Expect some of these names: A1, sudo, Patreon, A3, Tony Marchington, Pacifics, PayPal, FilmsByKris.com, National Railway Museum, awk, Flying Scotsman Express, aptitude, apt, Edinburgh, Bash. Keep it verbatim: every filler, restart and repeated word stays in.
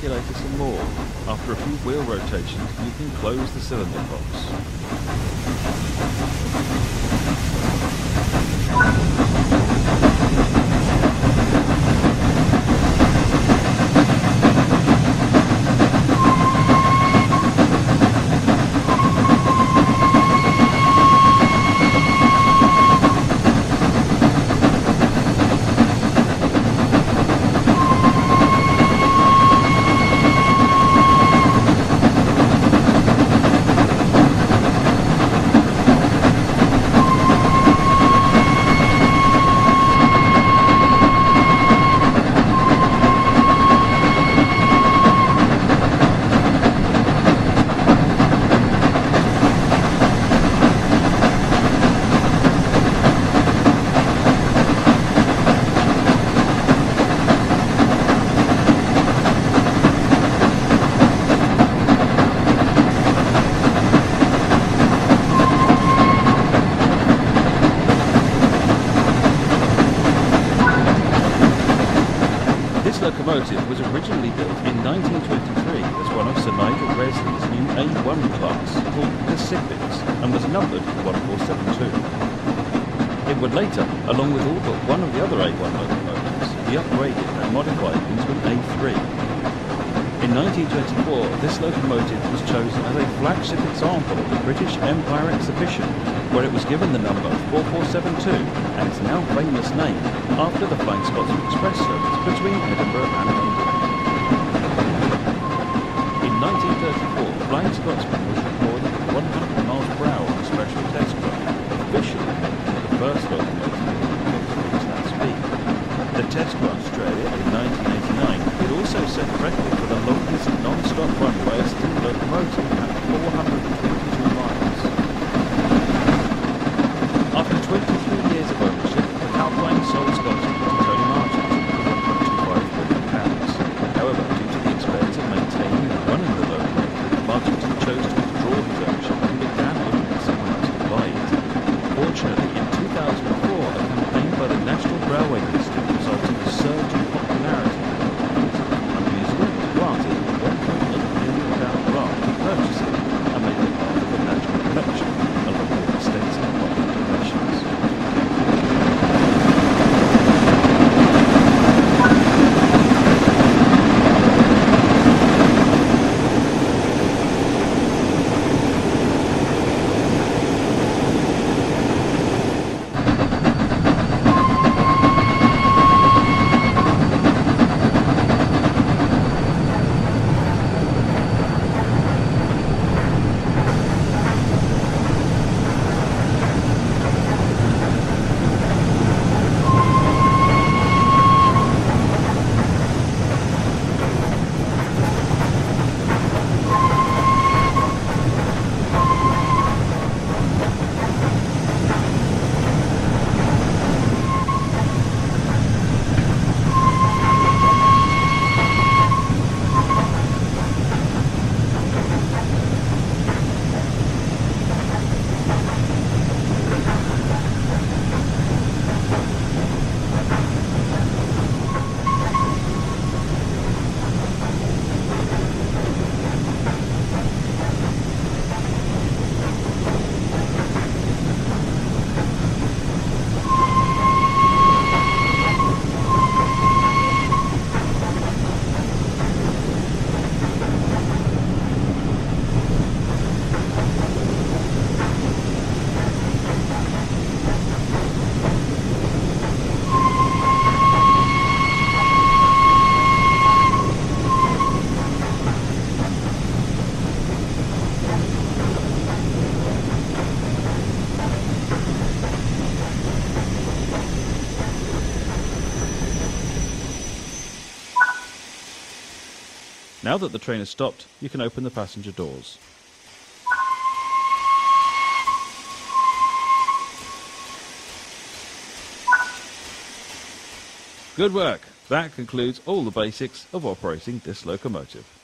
regulator some more. After a few wheel rotations, you can close the cylinder box. This locomotive was originally built in nineteen twenty-three as one of Sir Nigel Wesley's new A one class, called Pacifics, and was numbered one four seven two. It would later, along with all but one of the other A one locomotives, be upgraded and modified into an A three. In nineteen twenty-four, this locomotive was chosen as a flagship example of the British Empire Exhibition, where it was given the number four four seven two and its now famous name, after the Flying Scotsman Express service between Edinburgh and Edinburgh. In nineteen thirty-four, Flying Scotsman was recorded at one hundred miles per hour on a special test run, officially the first locomotive to reach that speed. The test run in Australia in nineteen eighty-nine would also set the record for the longest non-stop run by a steam locomotive at four hundred twenty-two miles. After twenty-three years of ownership, the Alpine sold Scotsman to Tony Marchington for one point two five million pounds. However, due to the expense of maintaining and running the locomotive, Marchington chose to withdraw his ownership and began looking at someone else to buy it. Fortunately, in two thousand four, a campaign by the National Railway Museum resulted in a surge in popularity of the locomotive, and the museum was granted a one point eight million pounds grant to purchase it and make it part of the National Collection, along with extensive public donations. Now that the train has stopped, you can open the passenger doors. Good work! That concludes all the basics of operating this locomotive.